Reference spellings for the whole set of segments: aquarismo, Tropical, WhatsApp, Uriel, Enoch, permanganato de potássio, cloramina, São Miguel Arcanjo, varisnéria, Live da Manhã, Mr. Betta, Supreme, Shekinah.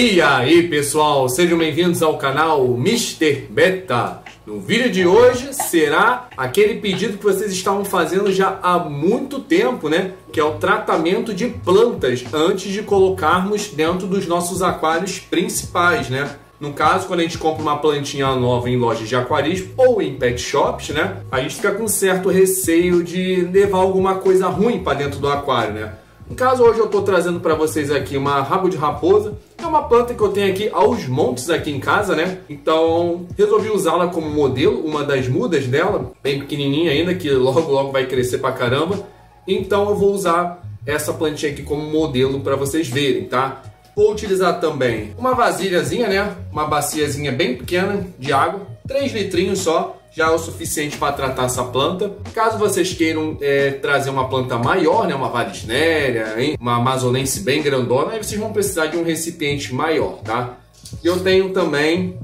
E aí pessoal, sejam bem-vindos ao canal Mr. Betta. No vídeo de hoje será aquele pedido que vocês estavam fazendo já há muito tempo, né? Que é o tratamento de plantas antes de colocarmos dentro dos nossos aquários principais, né? No caso, quando a gente compra uma plantinha nova em lojas de aquarismo ou em pet shops, né? A gente fica com certo receio de levar alguma coisa ruim para dentro do aquário, né? No caso, hoje eu estou trazendo para vocês aqui uma rabo de raposa. É uma planta que eu tenho aqui aos montes aqui em casa, né? Então, resolvi usá-la como modelo, uma das mudas dela, bem pequenininha ainda, que logo, logo vai crescer pra caramba. Então, eu vou usar essa plantinha aqui como modelo para vocês verem, tá? Vou utilizar também uma vasilhazinha, né? Uma baciazinha bem pequena de água, 3 litrinhos só. Já é o suficiente para tratar essa planta. Caso vocês queiram trazer uma planta maior, né, uma varisnéria, hein, uma amazonense bem grandona, aí vocês vão precisar de um recipiente maior, tá? Eu tenho também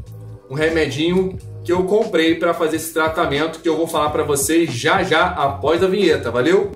um remedinho que eu comprei para fazer esse tratamento, que eu vou falar para vocês já após a vinheta, valeu?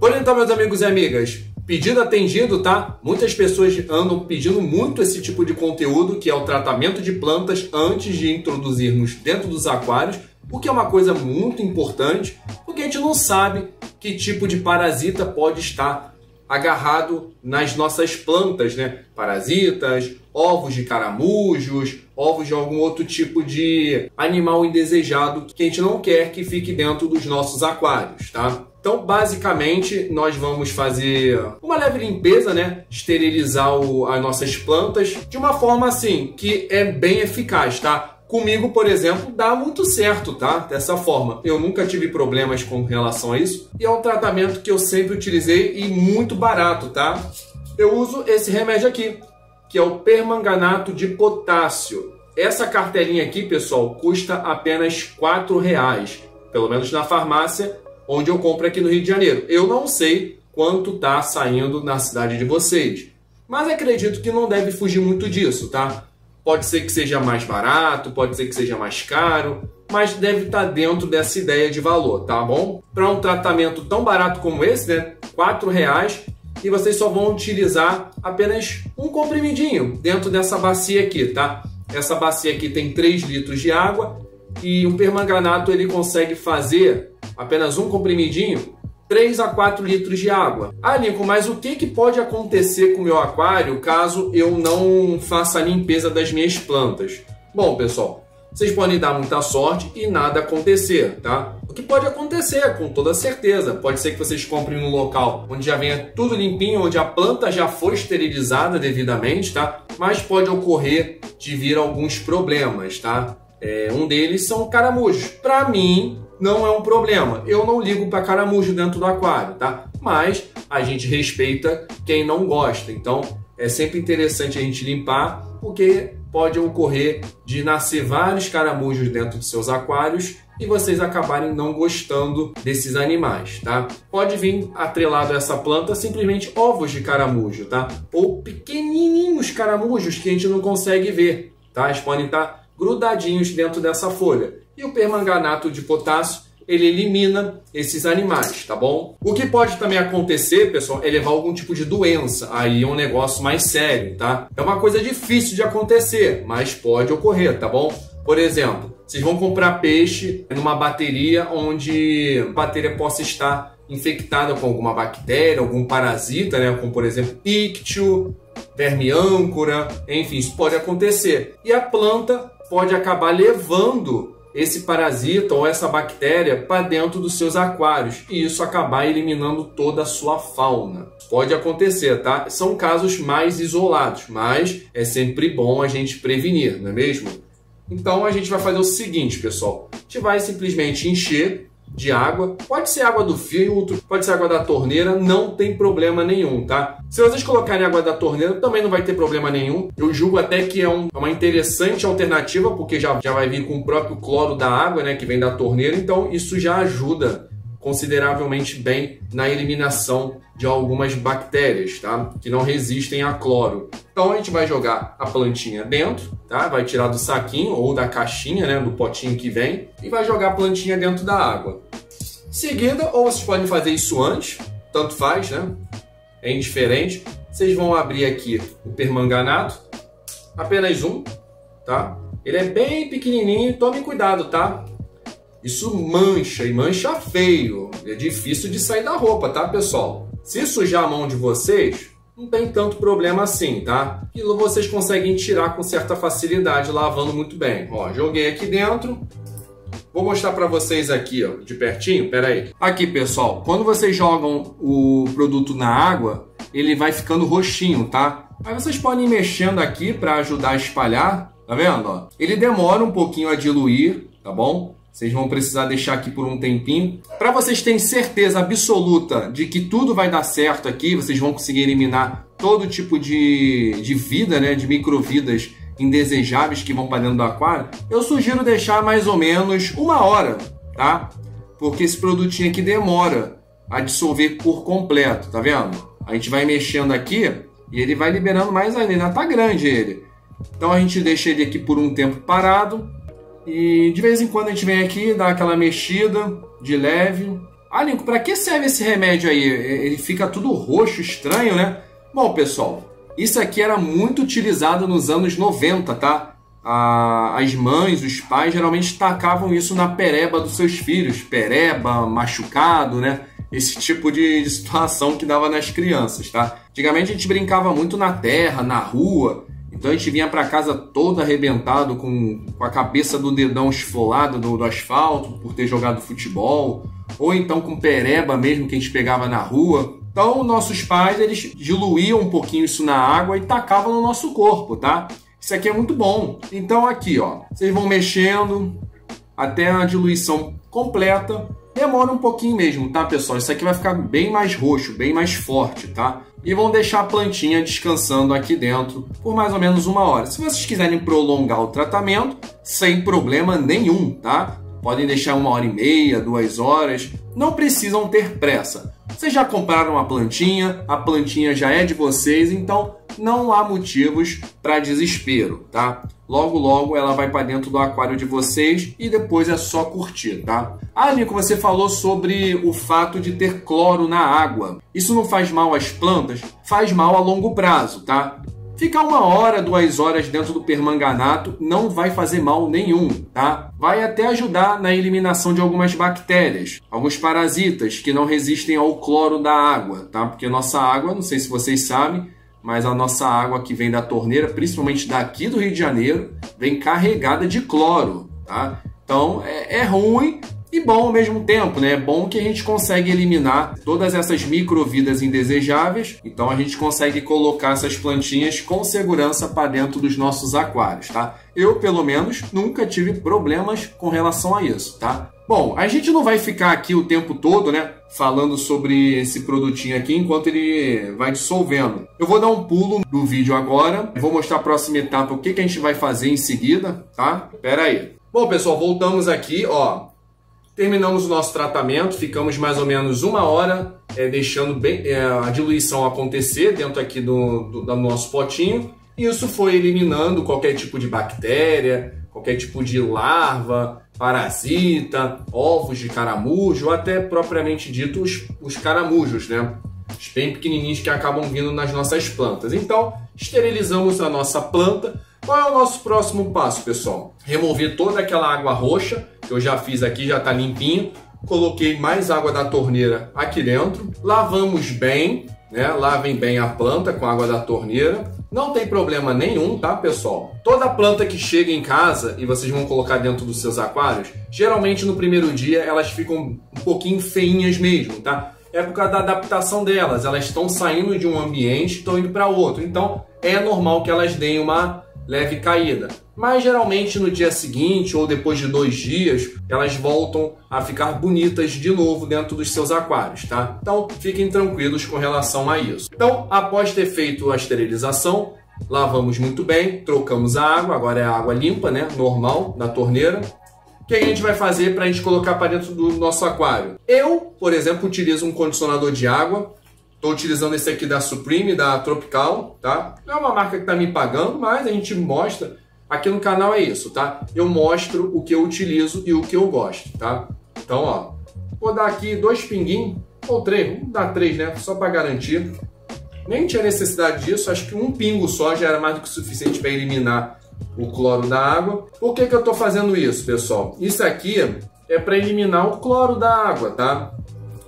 Olha então, meus amigos e amigas, pedido atendido, tá? Muitas pessoas andam pedindo muito esse tipo de conteúdo, que é o tratamento de plantas antes de introduzirmos dentro dos aquários, o que é uma coisa muito importante, porque a gente não sabe que tipo de parasita pode estar agarrado nas nossas plantas, né? Parasitas, ovos de caramujos, ovos de algum outro tipo de animal indesejado que a gente não quer que fique dentro dos nossos aquários, tá? Então, basicamente, nós vamos fazer uma leve limpeza, né? Esterilizar as nossas plantas de uma forma, assim, que é bem eficaz, tá? Comigo, por exemplo, dá muito certo, tá? Dessa forma. Eu nunca tive problemas com relação a isso. E é um tratamento que eu sempre utilizei e muito barato, tá? Eu uso esse remédio aqui, que é o permanganato de potássio. Essa cartelinha aqui, pessoal, custa apenas R$4,00. Pelo menos na farmácia, onde eu compro aqui no Rio de Janeiro. Eu não sei quanto tá saindo na cidade de vocês, mas acredito que não deve fugir muito disso, tá? Pode ser que seja mais barato, pode ser que seja mais caro, mas deve estar dentro dessa ideia de valor, tá bom? Para um tratamento tão barato como esse, né? R$4,00, e vocês só vão utilizar apenas um comprimidinho dentro dessa bacia aqui, tá? Essa bacia aqui tem 3 litros de água e o permanganato ele consegue fazer apenas um comprimidinho, 3 a 4 litros de água. Ah, Nico, mas o que pode acontecer com o meu aquário caso eu não faça a limpeza das minhas plantas? Bom, pessoal, vocês podem dar muita sorte e nada acontecer, tá? O que pode acontecer, com toda certeza. Pode ser que vocês comprem num local onde já venha tudo limpinho, onde a planta já foi esterilizada devidamente, tá? Mas pode ocorrer de vir alguns problemas, tá? Um deles são caramujos. Para mim, não é um problema. Eu não ligo para caramujo dentro do aquário, tá? Mas a gente respeita quem não gosta. Então, é sempre interessante a gente limpar, porque pode ocorrer de nascer vários caramujos dentro de seus aquários e vocês acabarem não gostando desses animais, tá? Pode vir atrelado a essa planta simplesmente ovos de caramujo, tá? Ou pequenininhos caramujos que a gente não consegue ver, tá? Eles podem estar grudadinhos dentro dessa folha. E o permanganato de potássio, ele elimina esses animais, tá bom? O que pode também acontecer, pessoal, é levar algum tipo de doença. Aí é um negócio mais sério, tá? É uma coisa difícil de acontecer, mas pode ocorrer, tá bom? Por exemplo, vocês vão comprar peixe numa bateria onde a bateria possa estar infectada com alguma bactéria, algum parasita, né? Como, por exemplo, íctio, verme âncora, enfim, isso pode acontecer. E a planta pode acabar levando esse parasita ou essa bactéria para dentro dos seus aquários e isso acabar eliminando toda a sua fauna. Pode acontecer, tá? São casos mais isolados, mas é sempre bom a gente prevenir, não é mesmo? Então a gente vai fazer o seguinte, pessoal. A gente vai simplesmente encher de água. Pode ser água do filtro, pode ser água da torneira, não tem problema nenhum, tá? Se vocês colocarem água da torneira, também não vai ter problema nenhum. Eu julgo até que é uma interessante alternativa, porque já vai vir com o próprio cloro da água, né, que vem da torneira. Então, isso já ajuda consideravelmente bem na eliminação de algumas bactérias, tá? Que não resistem a cloro. Então, a gente vai jogar a plantinha dentro, tá? Vai tirar do saquinho ou da caixinha, né? Do potinho que vem. E vai jogar a plantinha dentro da água. seguida, ou vocês podem fazer isso antes, tanto faz, né? É indiferente. Vocês vão abrir aqui o permanganato, apenas um, tá? Ele é bem pequenininho, tomem cuidado, tá? Isso mancha, e mancha feio. É difícil de sair da roupa, tá, pessoal? Se sujar a mão de vocês, não tem tanto problema assim, tá? E vocês conseguem tirar com certa facilidade, lavando muito bem. Ó, joguei aqui dentro. Vou mostrar pra vocês aqui, ó, de pertinho. Pera aí. Aqui, pessoal, quando vocês jogam o produto na água, ele vai ficando roxinho, tá? Aí vocês podem ir mexendo aqui pra ajudar a espalhar. Tá vendo, ó? Ele demora um pouquinho a diluir, tá bom? Vocês vão precisar deixar aqui por um tempinho. Para vocês terem certeza absoluta de que tudo vai dar certo aqui, vocês vão conseguir eliminar todo tipo de vida, né? De microvidas indesejáveis que vão para dentro do aquário. Eu sugiro deixar mais ou menos uma hora, tá? Porque esse produtinho aqui demora a dissolver por completo, tá vendo? A gente vai mexendo aqui e ele vai liberando mais ainda. Tá grande ele. Então a gente deixa ele aqui por um tempo parado. E de vez em quando a gente vem aqui, dá aquela mexida de leve. Ah, Lincoln, pra que serve esse remédio aí? Ele fica tudo roxo, estranho, né? Bom, pessoal, isso aqui era muito utilizado nos anos 90, tá? As mães, os pais, geralmente tacavam isso na pereba dos seus filhos. Pereba, machucado, né? Esse tipo de situação que dava nas crianças, tá? Antigamente a gente brincava muito na terra, na rua. Então a gente vinha para casa todo arrebentado, com a cabeça do dedão esfolada do asfalto, por ter jogado futebol, ou então com pereba mesmo que a gente pegava na rua. Então nossos pais, eles diluíam um pouquinho isso na água e tacavam no nosso corpo, tá? Isso aqui é muito bom. Então aqui, ó, vocês vão mexendo até a diluição completa. Demora um pouquinho mesmo, tá, pessoal? Isso aqui vai ficar bem mais roxo, bem mais forte, tá? E vão deixar a plantinha descansando aqui dentro por mais ou menos uma hora. Se vocês quiserem prolongar o tratamento, sem problema nenhum, tá? Podem deixar uma hora e meia, 2 horas. Não precisam ter pressa. Vocês já compraram a plantinha já é de vocês, então não há motivos para desespero, tá? Logo, logo ela vai para dentro do aquário de vocês e depois é só curtir, tá? Ah, Nico, você falou sobre o fato de ter cloro na água. Isso não faz mal às plantas? Faz mal a longo prazo, tá? Ficar 1 hora, 2 horas dentro do permanganato não vai fazer mal nenhum, tá? Vai até ajudar na eliminação de algumas bactérias, alguns parasitas que não resistem ao cloro da água, tá? Porque a nossa água, não sei se vocês sabem, mas a nossa água que vem da torneira, principalmente daqui do Rio de Janeiro, vem carregada de cloro, tá? Então é ruim e bom ao mesmo tempo, né? É bom que a gente consegue eliminar todas essas microvidas indesejáveis, então a gente consegue colocar essas plantinhas com segurança para dentro dos nossos aquários, tá? Eu, pelo menos, nunca tive problemas com relação a isso, tá? Bom, a gente não vai ficar aqui o tempo todo, né, falando sobre esse produtinho aqui enquanto ele vai dissolvendo. Eu vou dar um pulo no vídeo agora, vou mostrar a próxima etapa, o que a gente vai fazer em seguida, tá? Pera aí. Bom, pessoal, voltamos aqui, ó. Terminamos o nosso tratamento, ficamos mais ou menos 1 hora, deixando bem, a diluição acontecer dentro aqui do nosso potinho. E isso foi eliminando qualquer tipo de bactéria, qualquer tipo de larva, parasita, ovos de caramujo, até propriamente dito os caramujos, né? Os bem pequenininhos que acabam vindo nas nossas plantas. Então, esterilizamos a nossa planta. Qual é o nosso próximo passo, pessoal? Remover toda aquela água roxa, que eu já fiz aqui, já está limpinho. Coloquei mais água da torneira aqui dentro. Lavamos bem, né? Lavem bem a planta com a água da torneira. Não tem problema nenhum, tá, pessoal? Toda planta que chega em casa e vocês vão colocar dentro dos seus aquários, geralmente no primeiro dia elas ficam um pouquinho feinhas mesmo, tá? É por causa da adaptação delas. Elas estão saindo de um ambiente e estão indo para outro. Então, é normal que elas deem uma leve caída. Mas geralmente no dia seguinte ou depois de 2 dias, elas voltam a ficar bonitas de novo dentro dos seus aquários, tá? Então fiquem tranquilos com relação a isso. Então, após ter feito a esterilização, lavamos muito bem, trocamos a água, agora é a água limpa, né? Normal, da torneira. O que a gente vai fazer para a gente colocar para dentro do nosso aquário? Eu, por exemplo, utilizo um condicionador de água. Estou utilizando esse aqui da Supreme, da Tropical, tá? Não é uma marca que está me pagando, mas a gente mostra. Aqui no canal é isso, tá? Eu mostro o que eu utilizo e o que eu gosto, tá? Então, ó, Vou dar aqui 2 pinguinhos, ou 3, vamos dar 3, né? Só para garantir. Nem tinha necessidade disso, acho que 1 pingo só já era mais do que suficiente para eliminar o cloro da água. Por que que eu estou fazendo isso, pessoal? Isso aqui é para eliminar o cloro da água, tá?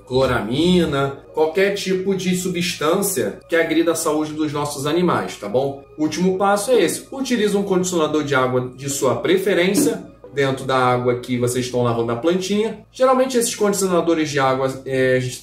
Cloramina, qualquer tipo de substância que agrida a saúde dos nossos animais, tá bom? O último passo é esse. Utiliza um condicionador de água de sua preferência dentro da água que vocês estão lavando a plantinha. Geralmente esses condicionadores de água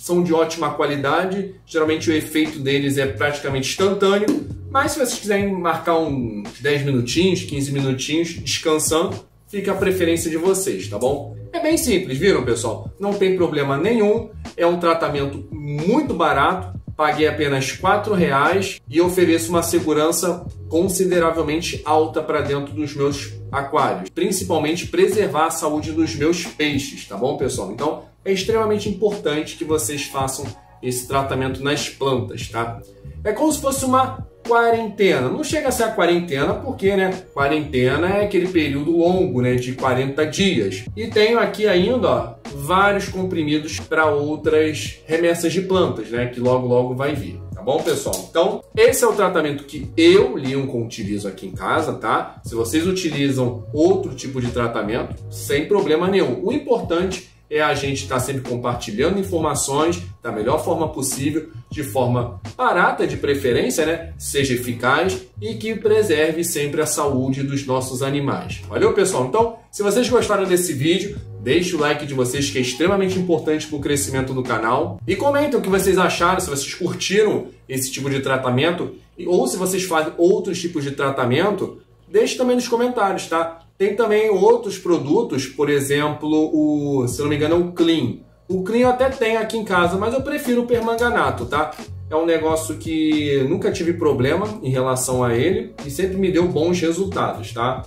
são de ótima qualidade. Geralmente o efeito deles é praticamente instantâneo. Mas se vocês quiserem marcar uns 10 minutinhos, 15 minutinhos descansando, fica a preferência de vocês, tá bom? É bem simples, viram, pessoal? Não tem problema nenhum, é um tratamento muito barato, paguei apenas R$4 e ofereço uma segurança consideravelmente alta para dentro dos meus aquários, principalmente preservar a saúde dos meus peixes, tá bom, pessoal? Então, é extremamente importante que vocês façam esse tratamento nas plantas, tá? É como se fosse uma quarentena. Não chega a ser a quarentena porque, né, quarentena é aquele período longo, né, de 40 dias. E tenho aqui ainda, ó, vários comprimidos para outras remessas de plantas, né, que logo logo vai vir. Tá bom, pessoal? Então, esse é o tratamento que eu, Lincoln, utilizo aqui em casa, tá? Se vocês utilizam outro tipo de tratamento, sem problema nenhum. O importante é a gente estar sempre compartilhando informações da melhor forma possível, de forma barata de preferência, né? Seja eficaz e que preserve sempre a saúde dos nossos animais. Valeu, pessoal? Então, se vocês gostaram desse vídeo, deixe o like de vocês, que é extremamente importante para o crescimento do canal. E comentem o que vocês acharam, se vocês curtiram esse tipo de tratamento ou se vocês fazem outros tipos de tratamento. Deixe também nos comentários, tá? Tem também outros produtos, por exemplo, se não me engano, é o Clean. O Clean eu até tenho aqui em casa, mas eu prefiro o permanganato, tá? É um negócio que nunca tive problema em relação a ele e sempre me deu bons resultados, tá?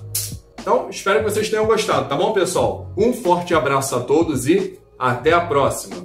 Então, espero que vocês tenham gostado, tá bom, pessoal? Um forte abraço a todos e até a próxima!